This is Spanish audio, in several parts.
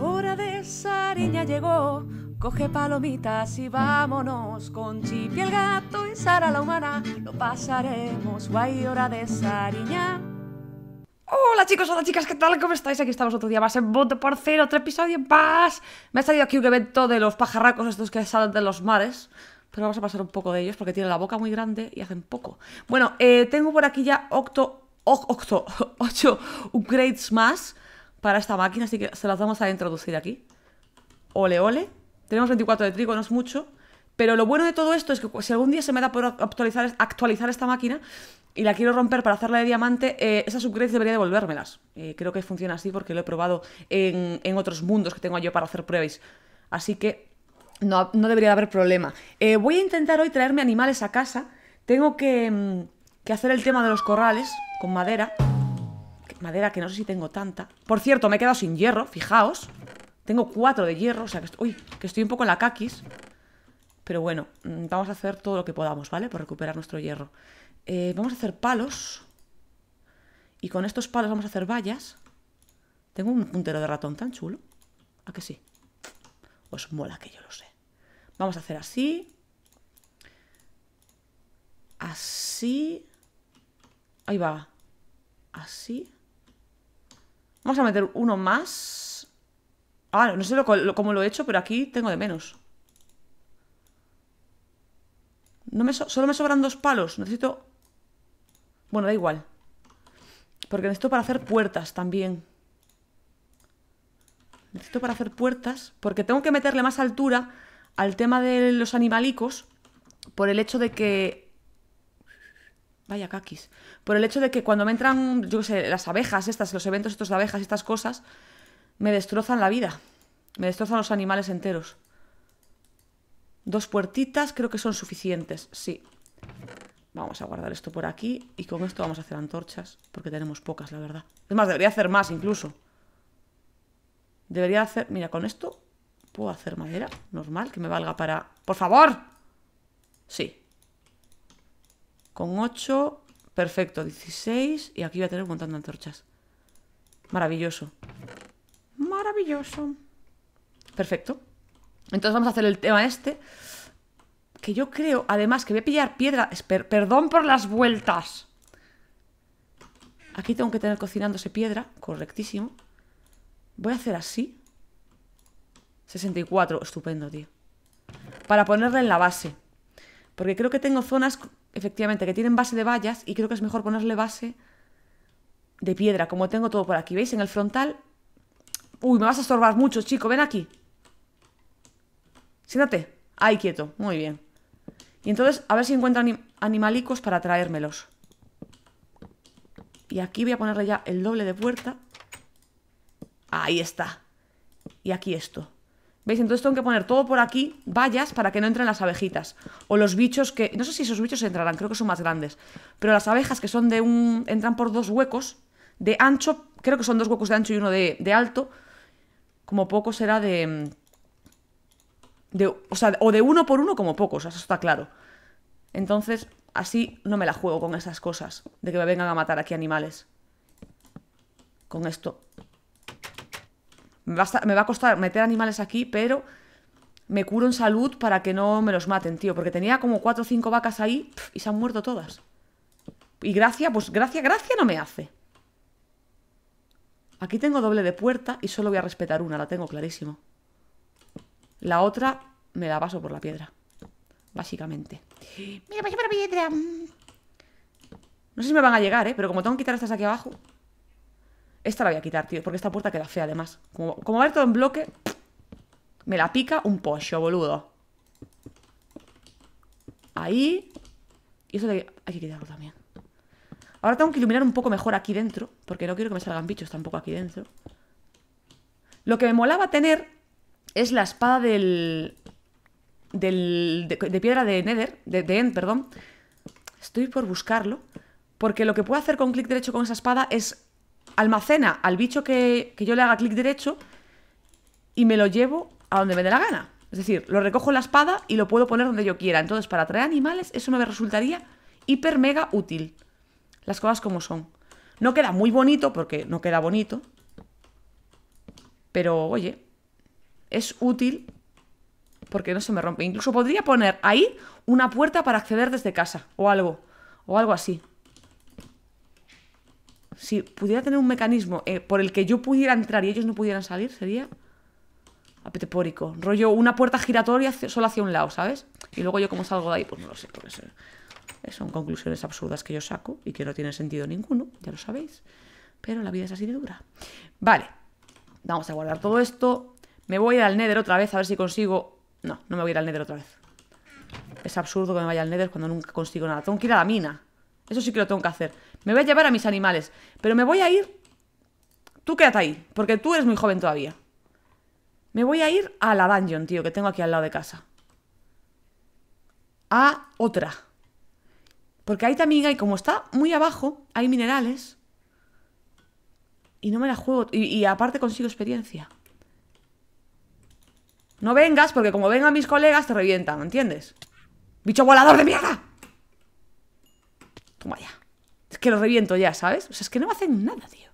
Hora de Sarinha llegó, coge palomitas y vámonos. Con Chipi el gato y Sara la humana lo pasaremos guay. Hora de Sarinha. Hola chicos, hola chicas, ¿qué tal? ¿Cómo estáis? Aquí estamos otro día más en Bote por Cero, otro episodio más. Me ha salido aquí un evento de los pajarracos estos que salen de los mares, pero vamos a pasar un poco de ellos porque tienen la boca muy grande y hacen poco. Bueno, tengo por aquí ya 8 upgrades más para esta máquina, así que se las vamos a introducir aquí. Ole, ole. Tenemos 24 de trigo, no es mucho. Pero lo bueno de todo esto es que si algún día se me da por actualizar esta máquina y la quiero romper para hacerla de diamante, esas upgrades debería devolvérmelas. Creo que funciona así porque lo he probado en otros mundos que tengo yo para hacer pruebas. Así que no debería haber problema. Voy a intentar hoy traerme animales a casa. Tengo que hacer el tema de los corrales con madera. Madera que no sé si tengo tanta. Por cierto, me he quedado sin hierro, fijaos. Tengo 4 de hierro, o sea que estoy un poco en la caquis. Pero bueno, vamos a hacer todo lo que podamos, ¿vale? Por recuperar nuestro hierro. Vamos a hacer palos. Y con estos palos vamos a hacer vallas. Tengo un puntero de ratón tan chulo. ¿A que sí? Os mola que yo lo sé. Vamos a hacer así. Así. Ahí va. Así. Vamos a meter uno más. Ah, no sé cómo lo he hecho, pero aquí tengo de menos. Solo me sobran 2 palos. Necesito... Bueno, da igual. Porque necesito para hacer puertas también. Necesito para hacer puertas. Porque tengo que meterle más altura al tema de los animalicos. Por el hecho de que... Vaya caquis. Por el hecho de que cuando me entran, yo qué sé, las abejas estas, los eventos estos de abejas, estas cosas, me destrozan la vida. Me destrozan los animales enteros. 2 puertitas creo que son suficientes, sí. Vamos a guardar esto por aquí y con esto vamos a hacer antorchas, porque tenemos pocas, la verdad. Es más, debería hacer más incluso. Debería hacer... Mira, con esto puedo hacer madera normal, que me valga para... ¡Por favor! Sí. Con 8, perfecto, 16, y aquí voy a tener un montón de antorchas. Maravilloso. Maravilloso. Perfecto. Entonces vamos a hacer el tema este, que yo creo, además, que voy a pillar piedra... Perdón por las vueltas. Aquí tengo que tener cocinándose piedra, correctísimo. Voy a hacer así. 64, estupendo, tío. Para ponerla en la base. Porque creo que tengo zonas, efectivamente, que tienen base de vallas y creo que es mejor ponerle base de piedra, como tengo todo por aquí. ¿Veis? En el frontal... Uy, me vas a estorbar mucho, chico, ven aquí. Siéntate, ahí quieto, muy bien. Y entonces, a ver si encuentro animalicos para traérmelos. Y aquí voy a ponerle ya el doble de puerta. Ahí está. Y aquí esto. ¿Veis? Entonces tengo que poner todo por aquí, vallas, para que no entren las abejitas. O los bichos que... No sé si esos bichos entrarán, creo que son más grandes. Pero las abejas que son de un... Entran por 2 huecos de ancho. Creo que son 2 huecos de ancho y uno de alto. Como poco será o de 1 por 1 como pocos, eso está claro. Entonces, así no me la juego con esas cosas, de que me vengan a matar aquí animales. Con esto. Me va a costar meter animales aquí, pero me curo en salud para que no me los maten, tío. Porque tenía como 4 o 5 vacas ahí y se han muerto todas. Y gracia, pues gracia no me hace. Aquí tengo doble de puerta y solo voy a respetar una, la tengo clarísimo. La otra me la paso por la piedra, básicamente. ¡Me la paso por la piedra! No sé si me van a llegar, ¿eh? Pero como tengo que quitar estas aquí abajo... Esta la voy a quitar, tío, porque esta puerta queda fea, además. Como va a ver todo en bloque... Me la pica un pollo, boludo. Ahí. Y eso hay que quitarlo también. Ahora tengo que iluminar un poco mejor aquí dentro, porque no quiero que me salgan bichos tampoco aquí dentro. Lo que me molaba tener... Es la espada de piedra de Nether, de End, perdón. Estoy por buscarlo. Porque lo que puedo hacer con clic derecho con esa espada es... Almacena al bicho que yo le haga clic derecho y me lo llevo a donde me dé la gana. Es decir, lo recojo en la espada y lo puedo poner donde yo quiera. Entonces, para traer animales, eso me resultaría hiper mega útil. Las cosas como son. No queda muy bonito, porque no queda bonito. Pero, oye, es útil porque no se me rompe. Incluso podría poner ahí una puerta para acceder desde casa o algo. O algo así. Si pudiera tener un mecanismo por el que yo pudiera entrar y ellos no pudieran salir, sería apetepórico. Rollo, una puerta giratoria solo hacia un lado, ¿sabes? Y luego yo como salgo de ahí, pues no lo sé. Porque son conclusiones absurdas que yo saco y que no tienen sentido ninguno, ya lo sabéis. Pero la vida es así de dura. Vale, vamos a guardar todo esto. Me voy a ir al Nether otra vez a ver si consigo... No, no me voy a ir al Nether otra vez. Es absurdo que me vaya al Nether cuando nunca consigo nada. Tengo que ir a la mina. Eso sí que lo tengo que hacer. Me voy a llevar a mis animales. Pero me voy a ir... Tú quédate ahí, porque tú eres muy joven todavía. Me voy a ir a la dungeon, tío, que tengo aquí al lado de casa. A otra. Porque ahí también hay, como está muy abajo, hay minerales. Y no me la juego. Y aparte consigo experiencia. No vengas, porque como vengan mis colegas te revientan, ¿entiendes? ¡Bicho volador de mierda! Toma ya. Es que lo reviento ya, ¿sabes? O sea, es que no me hacen nada, tío.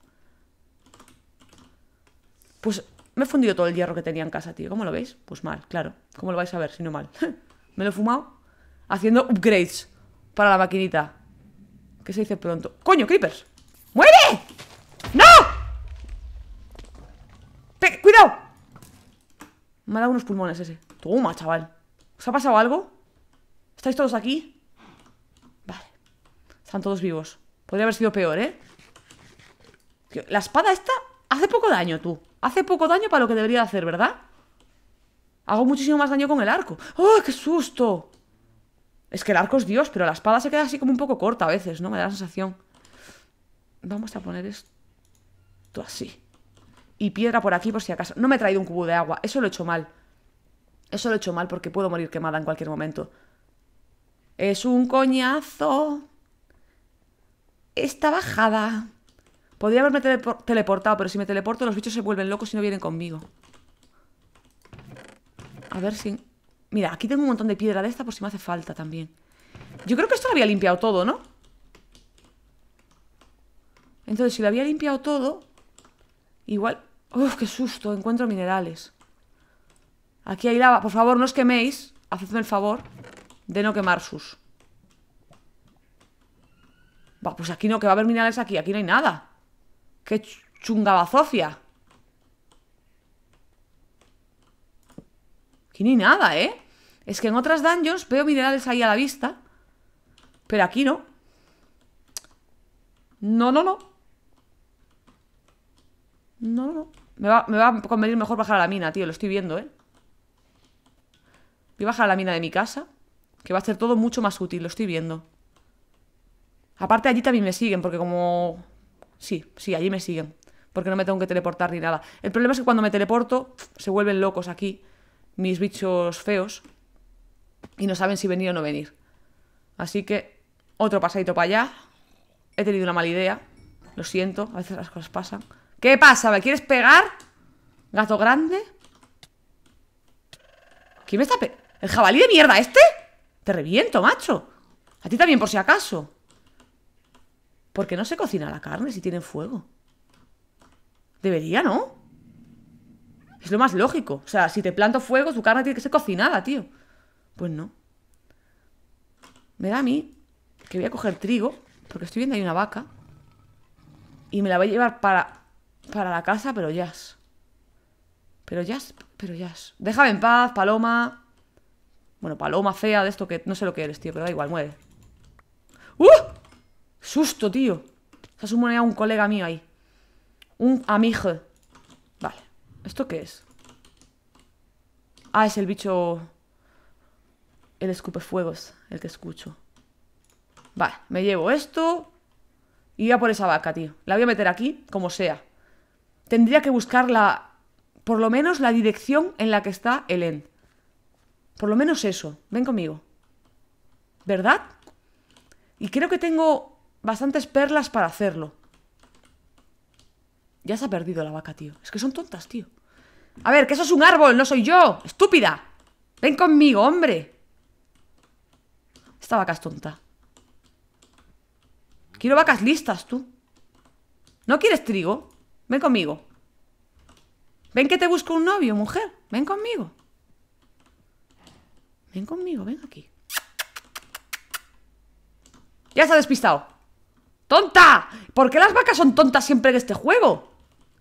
Pues me he fundido todo el hierro que tenía en casa, tío. ¿Cómo lo veis? Pues mal, claro. ¿Cómo lo vais a ver si no mal? Me lo he fumado haciendo upgrades para la maquinita. ¿Qué se dice pronto? ¡Coño, creepers! ¡Muere! ¡No! ¡Cuidado! Me ha dado unos pulmones ese. Toma, chaval. ¿Os ha pasado algo? ¿Estáis todos aquí? Vale. Están todos vivos. Podría haber sido peor, ¿eh? Tío, la espada esta hace poco daño, tú. Hace poco daño para lo que debería hacer, ¿verdad? Hago muchísimo más daño con el arco. ¡Oh, qué susto! Es que el arco es Dios, pero la espada se queda así como un poco corta a veces, ¿no? Me da la sensación. Vamos a poner esto así. Y piedra por aquí por si acaso. No me he traído un cubo de agua. Eso lo he hecho mal. Eso lo he hecho mal porque puedo morir quemada en cualquier momento. Es un coñazo. Esta bajada. Podría haberme teleportado, pero si me teleporto los bichos se vuelven locos si no vienen conmigo. A ver si... Mira, aquí tengo un montón de piedra de esta por si me hace falta también. Yo creo que esto lo había limpiado todo, ¿no? Entonces, si lo había limpiado todo... Igual... ¡Uf, qué susto! Encuentro minerales. Aquí hay lava. Por favor, no os queméis. Hacedme el favor de no quemar sus. Va, pues aquí no, que va a haber minerales aquí. Aquí no hay nada. ¡Qué chungabazofia! Aquí no hay nada, ¿eh? Es que en otras dungeons veo minerales ahí a la vista. Pero aquí no. No, no, no. No, no, me va a convenir mejor bajar a la mina, tío, lo estoy viendo, ¿eh? Voy a bajar a la mina de mi casa, que va a ser todo mucho más útil, lo estoy viendo. Aparte allí también me siguen, porque como... Sí, allí me siguen, porque no me tengo que teleportar ni nada. El problema es que cuando me teleporto se vuelven locos aquí mis bichos feos y no saben si venir o no venir. Así que otro pasadito para allá. He tenido una mala idea, lo siento, a veces las cosas pasan. ¿Qué pasa? ¿Me quieres pegar? ¿Gato grande? ¿Quién me está pegando? ¿El jabalí de mierda este? Te reviento, macho. A ti también, por si acaso. ¿Por qué no se cocina la carne si tienen fuego? Debería, ¿no? Es lo más lógico. O sea, si te planto fuego, tu carne tiene que ser cocinada, tío. Pues no. Me da a mí que voy a coger trigo, porque estoy viendo ahí una vaca, y me la voy a llevar para la casa, pero jazz. Pero jazz. Déjame en paz, paloma. Bueno, paloma fea de esto que no sé lo que eres, tío, pero da igual, muere. ¡Uh! Susto, tío. Se ha sumoneado un colega mío ahí. Un amigo. Vale. ¿Esto qué es? Ah, es el bicho... El escupefuegos, el que escucho. Vale, me llevo esto. Y voy a por esa vaca, tío. La voy a meter aquí, como sea. Tendría que buscar por lo menos la dirección en la que está el end. Por lo menos eso. Ven conmigo. ¿Verdad? Y creo que tengo bastantes perlas para hacerlo. Ya se ha perdido la vaca, tío. Es que son tontas, tío. A ver, que eso es un árbol, no soy yo. ¡Estúpida! Ven conmigo, hombre. Esta vaca es tonta. Quiero vacas listas, tú. ¿No quieres trigo? Ven conmigo. Ven que te busco un novio, mujer. Ven conmigo. Ven conmigo, ven aquí. Ya se ha despistado. ¡Tonta! ¿Por qué las vacas son tontas siempre en este juego?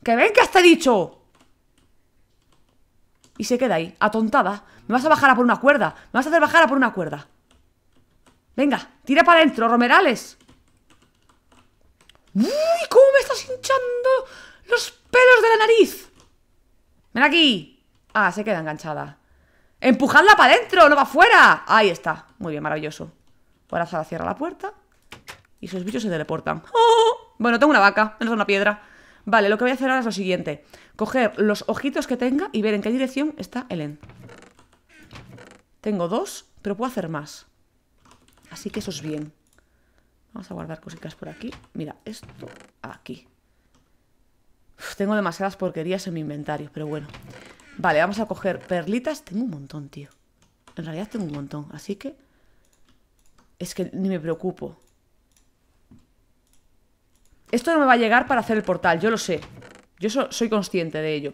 ¡Que ven que has te dicho! Y se queda ahí, atontada. Me vas a bajar a por una cuerda. Me vas a hacer bajar a por una cuerda. Venga, tira para adentro, Romerales. ¡Uy! ¿Cómo me estás hinchando los pelos de la nariz? ¡Ven aquí! Ah, se queda enganchada. ¡Empujadla para adentro! ¡No va afuera! Ahí está. Muy bien, maravilloso. Ahora Sara cierra la puerta y esos bichos se teleportan. ¡Oh! Bueno, tengo una vaca, menos una piedra. Vale, lo que voy a hacer ahora es lo siguiente. Coger los ojitos que tenga y ver en qué dirección está Elen. Tengo dos, pero puedo hacer más. Así que eso es bien. Vamos a guardar cositas por aquí. Mira, esto aquí. Uf, tengo demasiadas porquerías en mi inventario, pero bueno. Vale, vamos a coger perlitas. Tengo un montón, tío. En realidad tengo un montón, así que... es que ni me preocupo. Esto no me va a llegar para hacer el portal, yo lo sé. Yo soy consciente de ello.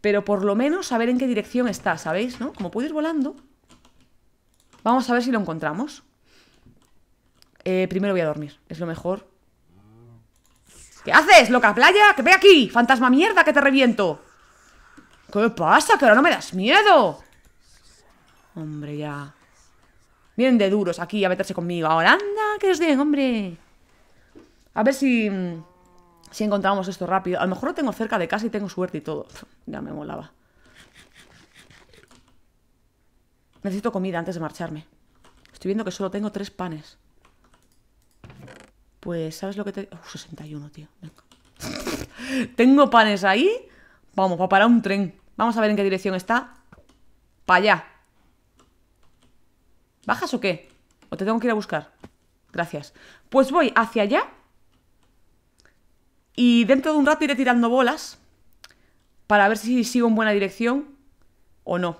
Pero por lo menos saber en qué dirección está, ¿sabéis? ¿No? Como puedo ir volando. Vamos a ver si lo encontramos. Primero voy a dormir, es lo mejor. ¿Qué haces, loca playa? ¡Que ve aquí! ¡Fantasma mierda que te reviento! ¿Qué pasa? ¡Que ahora no me das miedo! Hombre, ya. Vienen de duros aquí a meterse conmigo. Ahora anda, que os den, hombre. A ver si encontramos esto rápido. A lo mejor lo tengo cerca de casa y tengo suerte y todo. Pff, ya me molaba. Necesito comida antes de marcharme. Estoy viendo que solo tengo 3 panes. Pues, ¿sabes lo que te...? 61, tío. Venga. Tengo panes ahí. Vamos, para parar un tren. Vamos a ver en qué dirección está. Para allá. ¿Bajas o qué? ¿O te tengo que ir a buscar? Gracias. Pues voy hacia allá. Y dentro de un rato iré tirando bolas para ver si sigo en buena dirección o no.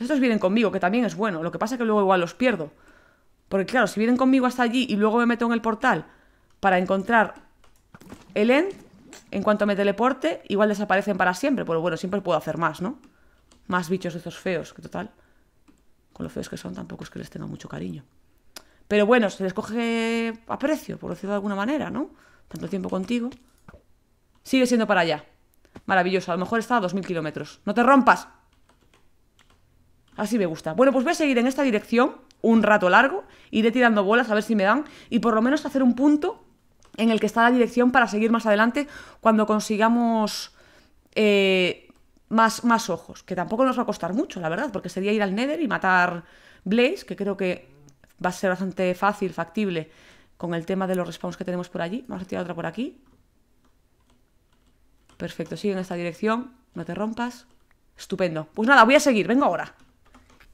Estos vienen conmigo, que también es bueno. Lo que pasa es que luego igual los pierdo. Porque claro, si vienen conmigo hasta allí y luego me meto en el portal para encontrar el end, en cuanto me teleporte, igual desaparecen para siempre. Pero bueno, siempre puedo hacer más, ¿no? Más bichos de estos feos, que total, con lo feos que son, tampoco es que les tenga mucho cariño. Pero bueno, se les coge aprecio, por decirlo de alguna manera, ¿no? Tanto tiempo contigo. Sigue siendo para allá. Maravilloso, a lo mejor está a 2000 kilómetros. ¡No te rompas! Así me gusta. Bueno, pues voy a seguir en esta dirección un rato largo. Iré tirando bolas a ver si me dan. Y por lo menos hacer un punto en el que está la dirección para seguir más adelante cuando consigamos más ojos. Que tampoco nos va a costar mucho, la verdad, porque sería ir al Nether y matar Blaze, que creo que va a ser bastante fácil, factible, con el tema de los respawns que tenemos por allí. Vamos a tirar otra por aquí. Perfecto, sigue en esta dirección. No te rompas. Estupendo. Pues nada, voy a seguir, vengo ahora.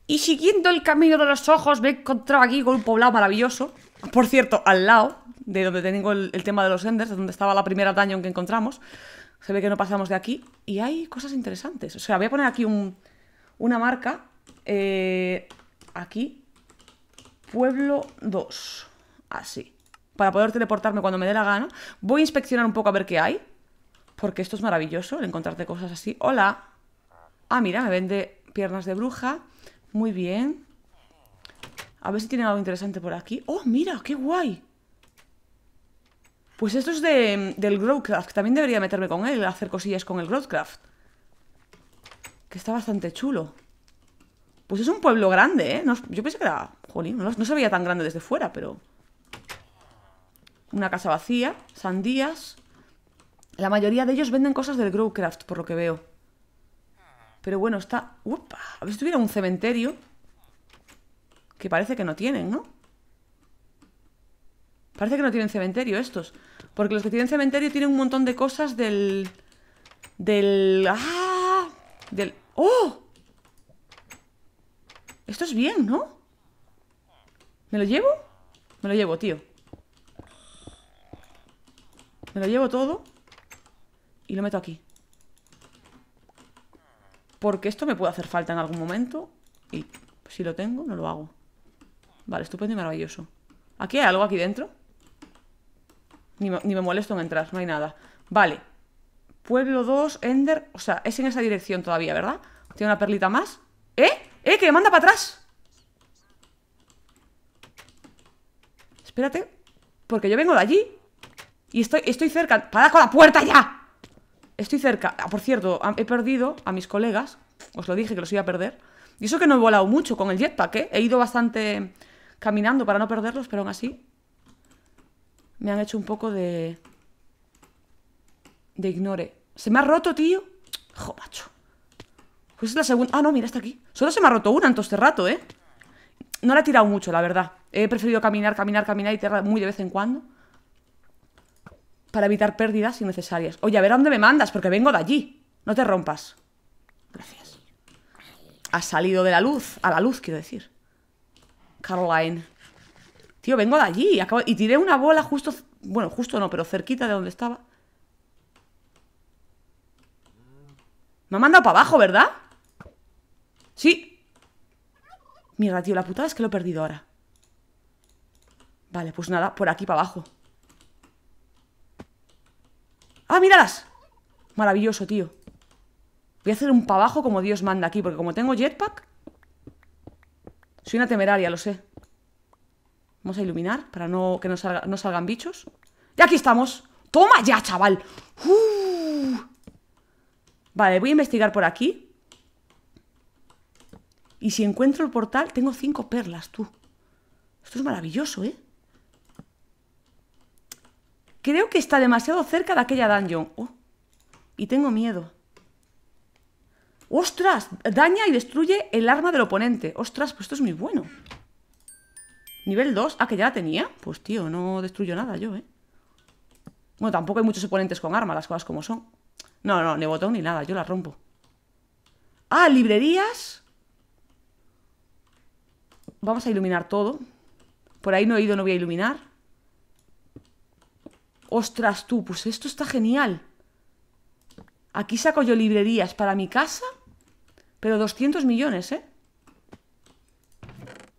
Y siguiendo el camino de los ojos me he encontrado aquí con un poblado maravilloso. Por cierto, al lado de donde tengo el tema de los Enders, de donde estaba la primera dungeon que encontramos. Se ve que no pasamos de aquí. Y hay cosas interesantes. O sea, voy a poner aquí una marca. Aquí. Pueblo 2. Así. Para poder teleportarme cuando me dé la gana. Voy a inspeccionar un poco a ver qué hay. Porque esto es maravilloso, el encontrarte cosas así. ¡Hola! Ah, mira, me vende piernas de bruja. Muy bien. A ver si tienen algo interesante por aquí. ¡Oh, mira! ¡Qué guay! Pues esto es del Growcraft. También debería meterme con él, hacer cosillas con el Growcraft. Que está bastante chulo. Pues es un pueblo grande, ¿eh? No, yo pensé que era... jolín, no se veía tan grande desde fuera, pero... una casa vacía, sandías... La mayoría de ellos venden cosas del Growcraft, por lo que veo. Pero bueno, está... ¡upa! A ver si tuviera un cementerio. Que parece que no tienen, ¿no? Parece que no tienen cementerio estos. Porque los que tienen cementerio tienen un montón de cosas del... ¡ah! Del... ¡oh! Esto es bien, ¿no? ¿Me lo llevo? Me lo llevo, tío. Me lo llevo todo. Y lo meto aquí. Porque esto me puede hacer falta en algún momento. Y si lo tengo, no lo hago. Vale, estupendo y maravilloso. ¿Aquí hay algo aquí dentro? Ni me molesto en entrar, no hay nada. Vale, Pueblo 2, Ender... O sea, es en esa dirección todavía, ¿verdad? Tiene una perlita más. ¡Eh! ¡Eh! ¡Que me manda para atrás! Espérate, porque yo vengo de allí. Y estoy cerca. ¡Parad con la puerta ya! Estoy cerca. Por cierto, he perdido a mis colegas. Os lo dije que los iba a perder. Y eso que no he volado mucho con el jetpack, ¿eh? He ido bastante caminando para no perderlos, pero aún así me han hecho un poco de... ignore. ¿Se me ha roto, tío? Jo, macho. Pues es la segunda... Ah, no, mira, está aquí. Solo se me ha roto una en todo este rato, ¿eh? No la he tirado mucho, la verdad. He preferido caminar y tirar muy de vez en cuando, para evitar pérdidas innecesarias. Oye, a ver a dónde me mandas, porque vengo de allí. No te rompas. Gracias. Has salido de la luz. A la luz, quiero decir. Caroline. Tío, vengo de allí. Y tiré una bola justo... Bueno, justo no, pero cerquita de donde estaba. Me ha mandado para abajo, ¿verdad? Sí. Mierda, tío, la putada es que lo he perdido ahora. Vale, pues nada, por aquí para abajo. ¡Ah, míralas! Maravilloso, tío. Voy a hacer un pa' abajo como Dios manda aquí, porque como tengo jetpack, soy una temeraria, lo sé. Vamos a iluminar para no, que no salgan bichos. ¡Y aquí estamos! ¡Toma ya, chaval! Vale, voy a investigar por aquí. Y si encuentro el portal, tengo 5 perlas, tú. Esto es maravilloso, ¿eh? Creo que está demasiado cerca de aquella dungeon. Oh, y tengo miedo. ¡Ostras! Daña y destruye el arma del oponente. ¡Ostras! Pues esto es muy bueno. Nivel 2. Ah, que ya la tenía. Pues tío, no destruyo nada yo, ¿eh? Bueno, tampoco hay muchos oponentes con arma, las cosas como son. No, no, ni botón ni nada. Yo la rompo. ¡Ah! Librerías. Vamos a iluminar todo. Por ahí no he ido, no voy a iluminar. Ostras tú, pues esto está genial. Aquí saco yo librerías para mi casa, pero 200 millones, ¿eh?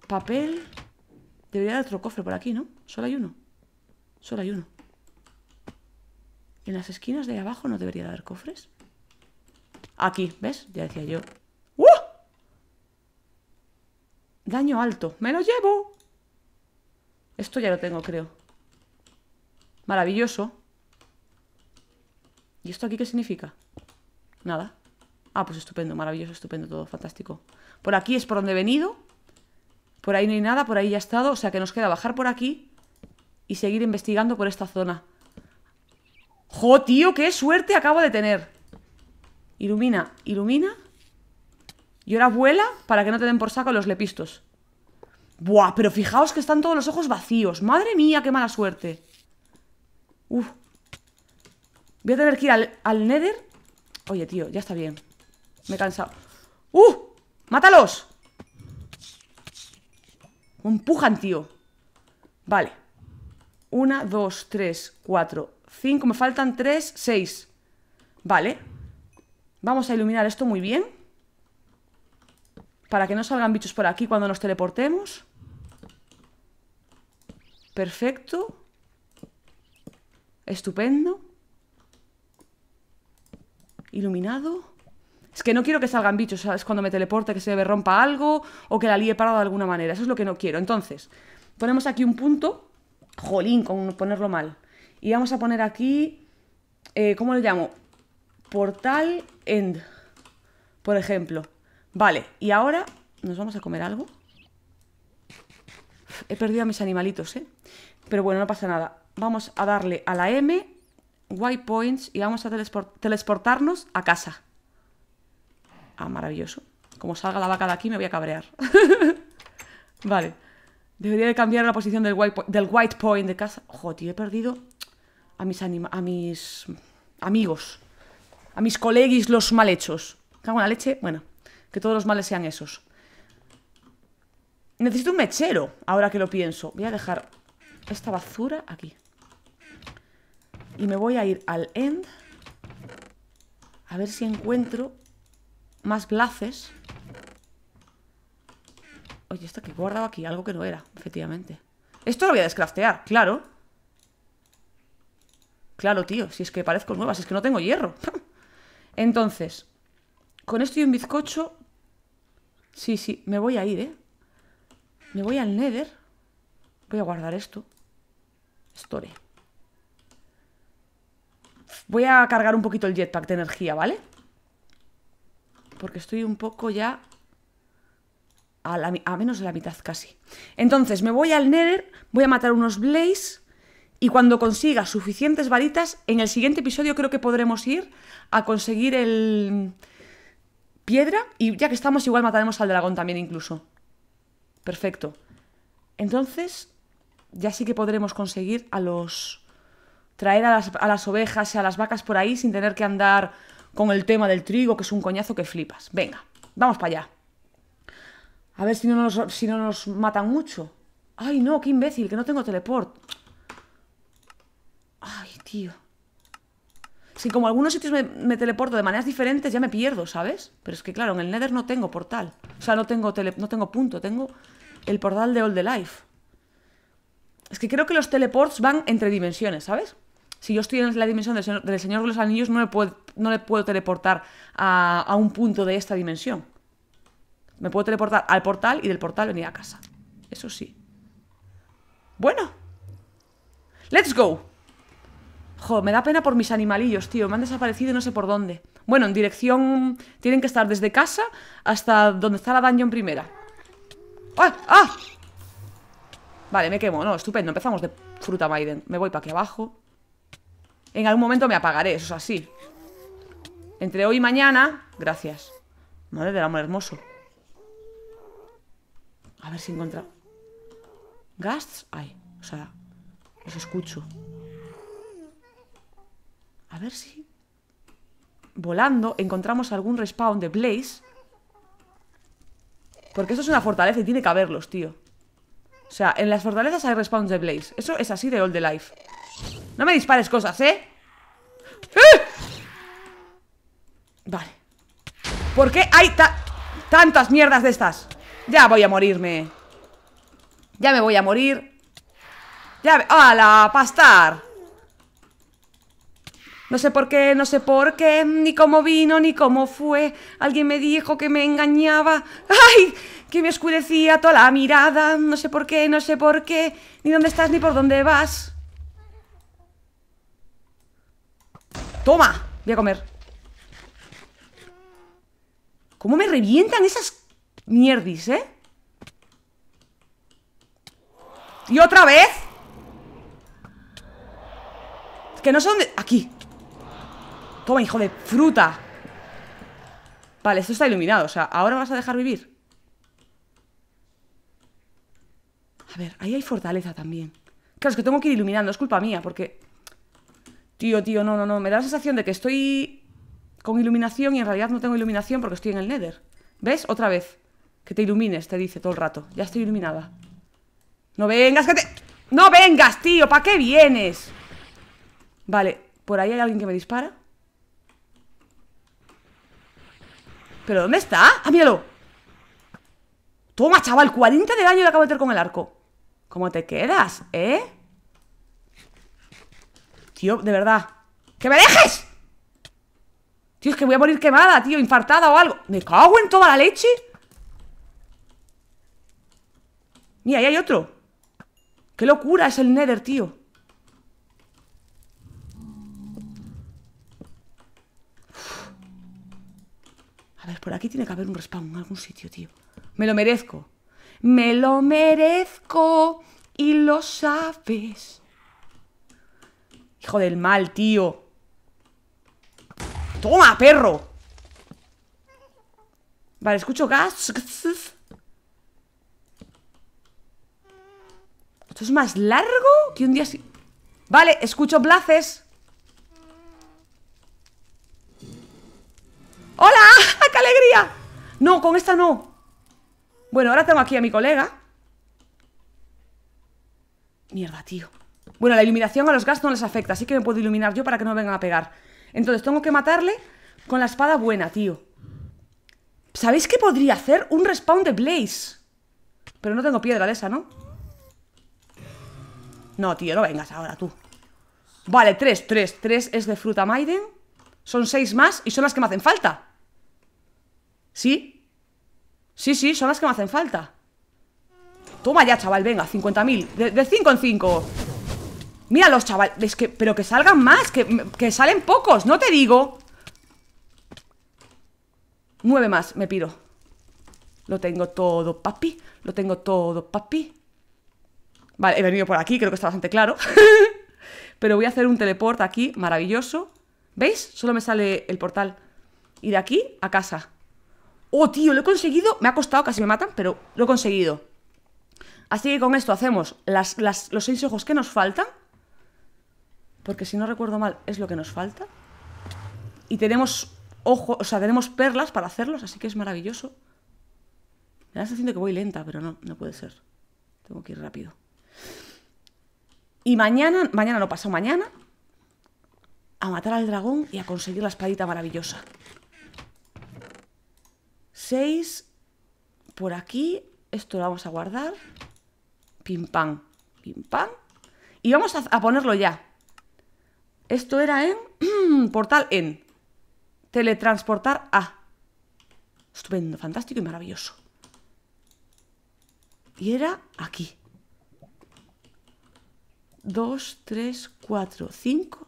Papel. Debería haber otro cofre por aquí, ¿no? Solo hay uno. Solo hay uno. En las esquinas de ahí abajo no debería haber cofres. Aquí, ¿ves? Ya decía yo. ¡Uh! Daño alto. ¡Me lo llevo! Esto ya lo tengo, creo. Maravilloso. ¿Y esto aquí qué significa? Nada. Ah, pues estupendo, maravilloso, estupendo todo, fantástico. Por aquí es por donde he venido. Por ahí no hay nada, por ahí ya he estado. O sea que nos queda bajar por aquí y seguir investigando por esta zona. ¡Jo, tío! ¡Qué suerte acabo de tener! Ilumina, ilumina. Y ahora vuela para que no te den por saco los lepistos. ¡Buah! Pero fijaos que están todos los ojos vacíos. ¡Madre mía, qué mala suerte! Uf. Voy a tener que ir al Nether. Oye, tío, ya está bien. Me he cansado. ¡Mátalos! Me empujan, tío. Vale. 1, 2, 3, 4, 5. Me faltan 3, 6. Vale. Vamos a iluminar esto muy bien, para que no salgan bichos por aquí cuando nos teleportemos. Perfecto. Estupendo. Iluminado. Es que no quiero que salgan bichos, ¿sabes? Cuando me teleporte, que se me rompa algo o que la líe parada de alguna manera. Eso es lo que no quiero. Entonces, ponemos aquí un punto. Jolín, con ponerlo mal. Y vamos a poner aquí... ¿cómo lo llamo? Portal End, por ejemplo. Vale, y ahora nos vamos a comer algo. He perdido a mis animalitos, ¿eh? Pero bueno, no pasa nada. Vamos a darle a la M, waypoints, y vamos a teleportarnos a casa. Ah, maravilloso. Como salga la vaca de aquí me voy a cabrear. Vale. Debería de cambiar la posición del waypoint de casa. Ojo, tío, he perdido a mis amigos. A mis coleguis los malhechos. Cago en la leche. Bueno, que todos los males sean esos. Necesito un mechero, ahora que lo pienso. Voy a dejar esta basura aquí. Y me voy a ir al end, a ver si encuentro más blaces. Oye, esto que he guardado aquí, algo que no era, efectivamente. Esto lo voy a descraftear, claro. Claro, tío, si es que parezco nueva, si es que no tengo hierro. Entonces, con esto y un bizcocho... Sí, sí, me voy a ir, ¿eh? Me voy al Nether. Voy a guardar esto. Store. Voy a cargar un poquito el jetpack de energía, ¿vale? Porque estoy un poco ya... A menos de la mitad casi. Entonces, me voy al Nether, voy a matar unos Blaze... Y cuando consiga suficientes varitas, en el siguiente episodio creo que podremos ir a conseguir el... piedra, y ya que estamos igual mataremos al dragón también incluso. Perfecto. Entonces, ya sí que podremos conseguir a los... traer a las ovejas y a las vacas por ahí sin tener que andar con el tema del trigo, que es un coñazo que flipas. Venga, vamos para allá. A ver si no nos matan mucho. Ay, no, qué imbécil, que no tengo teleport. Ay, tío. Si como algunos sitios me teleporto de maneras diferentes, ya me pierdo, ¿sabes? Pero es que claro, en el Nether no tengo portal. O sea, no tengo punto, tengo el portal de All the Life. Es que creo que los teleports van entre dimensiones, ¿sabes? Si yo estoy en la dimensión del Señor de los Anillos, no le puedo teleportar a un punto de esta dimensión. Me puedo teleportar al portal y del portal venir a casa. Eso sí. Bueno. ¡Let's go! Joder, me da pena por mis animalillos, tío. Me han desaparecido y no sé por dónde. Bueno, en dirección... Tienen que estar desde casa hasta donde está la dungeon primera. ¡Ah! ¡Ah! Vale, me quemo. No, estupendo. Empezamos de fruta Maiden. Me voy para aquí abajo. En algún momento me apagaré, eso es así. Entre hoy y mañana... Gracias. Madre del amor hermoso. A ver si encuentro... Ghasts. Ay, o sea... Los escucho. A ver si... Volando encontramos algún respawn de Blaze. Porque esto es una fortaleza y tiene que haberlos, tío. O sea, en las fortalezas hay respawns de Blaze. Eso es así de All the Life. No me dispares cosas, ¿eh? ¡Eh! Vale. ¿Por qué hay tantas mierdas de estas? Ya voy a morirme. Ya me voy a morir. Ya me... ¡Hala! ¡Pastar! No sé por qué, ni cómo vino, ni cómo fue. Alguien me dijo que me engañaba. ¡Ay! Que me oscurecía toda la mirada. No sé por qué, ni dónde estás, ni por dónde vas. ¡Toma! Voy a comer. ¿Cómo me revientan esas mierdis, eh? ¿Y otra vez? Es que no sé dónde... Aquí. Toma, hijo de fruta. Vale, esto está iluminado. O sea, ¿ahora me vas a dejar vivir? A ver, ahí hay fortaleza también. Claro, es que tengo que ir iluminando. Es culpa mía, porque... Tío, no. Me da la sensación de que estoy con iluminación y en realidad no tengo iluminación porque estoy en el Nether. ¿Ves? Otra vez. Que te ilumines, te dice todo el rato. Ya estoy iluminada. No vengas, que te... No vengas, tío. ¿Para qué vienes? Vale, por ahí hay alguien que me dispara. ¿Pero dónde está? ¡Ah, míralo! Toma, chaval, 40 de daño le acabo de meter con el arco. ¿Cómo te quedas, eh? Tío, de verdad. ¡Que me dejes! Tío, es que voy a morir quemada, tío, infartada o algo. ¡Me cago en toda la leche! Mira, ahí hay otro. ¡Qué locura es el Nether, tío! A ver, por aquí tiene que haber un respawn en algún sitio, tío. Me lo merezco. Me lo merezco. Y lo sabes. Hijo del mal, tío. ¡Toma, perro! Vale, escucho gas. Esto es más largo que un día... Vale, escucho blaces. ¡Hola! ¡Qué alegría! No, con esta no. Bueno, ahora tengo aquí a mi colega. Mierda, tío. Bueno, la iluminación a los gas no les afecta, así que me puedo iluminar yo para que no vengan a pegar. Entonces tengo que matarle con la espada buena, tío. ¿Sabéis qué podría hacer? Un respawn de Blaze. Pero no tengo piedra de esa, ¿no? No, tío, no vengas ahora, tú. Vale, 3 es de fruta Maiden. Son 6 más y son las que me hacen falta. ¿Sí? Sí, son las que me hacen falta. Toma ya, chaval, venga, 50.000. De 5 en 5. Míralos, chaval, es que, pero que salgan más. Que salen pocos, no te digo. 9 más, me piro. Lo tengo todo, papi. Lo tengo todo, papi. Vale, he venido por aquí, creo que está bastante claro. Pero voy a hacer un teleport aquí, maravilloso. ¿Veis? Solo me sale el portal. Y de aquí a casa. Oh, tío, lo he conseguido. Me ha costado, casi me matan, pero lo he conseguido. Así que con esto hacemos los 6 ojos que nos faltan. Porque si no recuerdo mal, es lo que nos falta. Y tenemos ojos, o sea, tenemos perlas para hacerlos, así que es maravilloso. Me da la sensación de que voy lenta, pero no puede ser. Tengo que ir rápido. Y mañana no, pasado mañana, a matar al dragón y a conseguir la espadita maravillosa. 6 por aquí. Esto lo vamos a guardar. Pim pam, pim pam. Y vamos a ponerlo ya. Esto era en portal en teletransportar a. Estupendo, fantástico y maravilloso. Y era aquí. 2, 3, 4, 5.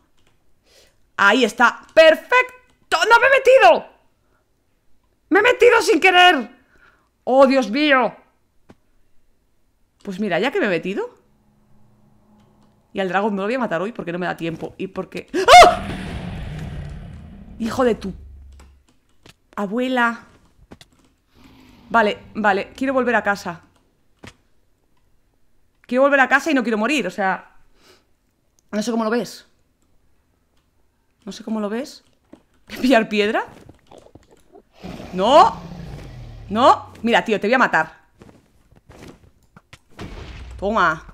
Ahí está, perfecto. ¡No me he metido! ¡Me he metido sin querer! ¡Oh, Dios mío! Pues mira, ya que me he metido. Y al dragón me lo voy a matar hoy porque no me da tiempo. Y porque... ¡Ah! Hijo de tu... abuela. Vale, quiero volver a casa. Quiero volver a casa y no quiero morir, o sea... No sé cómo lo ves. No sé cómo lo ves. ¿Pillar piedra? ¡No! ¡No! Mira, tío, te voy a matar. Toma.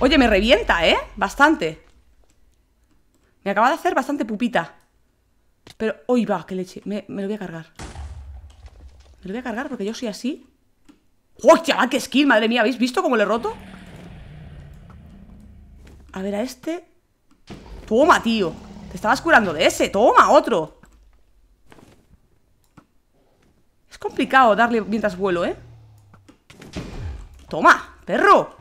Oye, me revienta, ¿eh? Bastante. Me acaba de hacer bastante pupita. Pero... ¡Uy, va! ¡Qué leche! Me lo voy a cargar. Me lo voy a cargar porque yo soy así. ¡Uy, chaval! ¡Qué skill! ¡Madre mía! ¿Habéis visto cómo le he roto? A ver a este. ¡Toma, tío! Te estabas curando de ese. ¡Toma, otro! Es complicado darle mientras vuelo, ¿eh? ¡Toma, perro!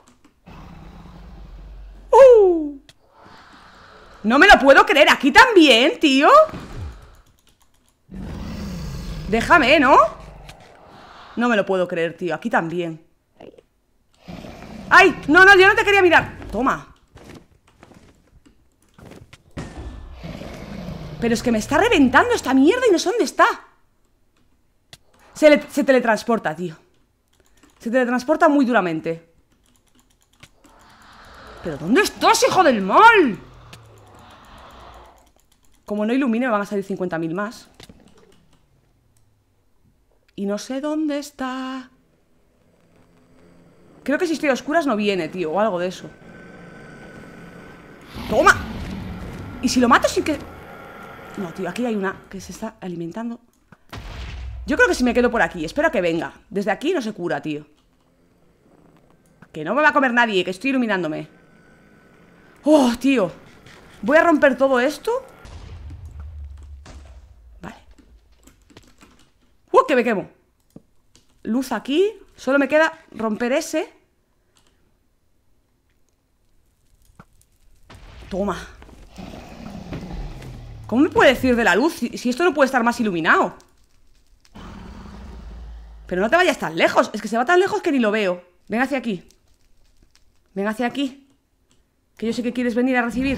¡Uh! ¡No me lo puedo creer! ¡Aquí también, tío! Déjame, ¿no? No me lo puedo creer, tío. Aquí también. ¡Ay! No, yo no te quería mirar. Toma. Pero es que me está reventando esta mierda y no sé dónde está. Se teletransporta, tío. Se teletransporta muy duramente. ¿Pero dónde estás, hijo del mal? Como no ilumine me van a salir 50.000 más. Y no sé dónde está. Creo que si estoy a oscuras no viene, tío. O algo de eso. ¡Toma! Y si lo mato sin que... No, tío, aquí hay una que se está alimentando. Yo creo que si me quedo por aquí. Espero que venga. Desde aquí no se cura, tío. Que no me va a comer nadie. Que estoy iluminándome. ¡Oh, tío! Voy a romper todo esto. Que me quemo. Luz aquí. Solo me queda romper ese. Toma. ¿Cómo me puede decir de la luz? Si esto no puede estar más iluminado. Pero no te vayas tan lejos. Es que se va tan lejos que ni lo veo. Ven hacia aquí. Ven hacia aquí. Que yo sé que quieres venir a recibir.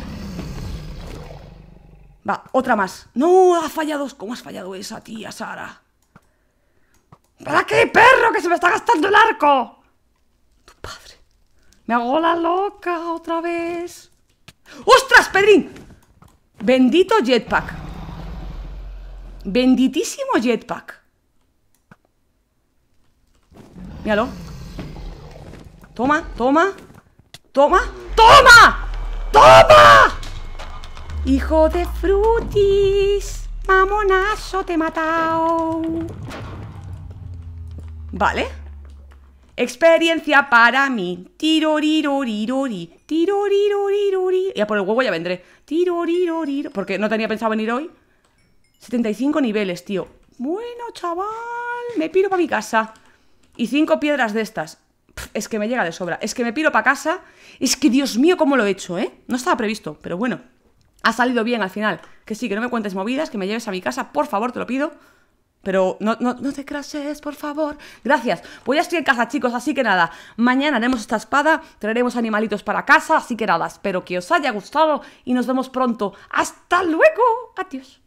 Va, otra más. No, ha fallado. ¿Cómo has fallado esa, tía Sara? ¿Para qué, perro? ¡Que se me está gastando el arco! Tu padre. Me hago la loca otra vez. ¡Ostras, Pedrín! Bendito jetpack. Benditísimo jetpack. Míralo. Toma, toma. Toma. ¡Toma! ¡Toma! Hijo de frutis. Mamonazo, te he matado. Vale. Experiencia para mí. Tirorirorirori. Tirorirorirori. Ya por el huevo ya vendré. Tirorirorirori. Porque no tenía pensado venir hoy. 75 niveles, tío. Bueno, chaval, me piro para mi casa. Y 5 piedras de estas. Es que me llega de sobra. Es que me piro para casa. Es que, Dios mío, cómo lo he hecho, ¿eh? No estaba previsto, pero bueno. Ha salido bien al final. Que sí, que no me cuentes movidas, que me lleves a mi casa, por favor, te lo pido. Pero no te crashes, por favor. Gracias. Pues ya estoy en casa, chicos, así que nada. Mañana haremos esta espada, traeremos animalitos para casa, así que nada. Espero que os haya gustado y nos vemos pronto. ¡Hasta luego! Adiós.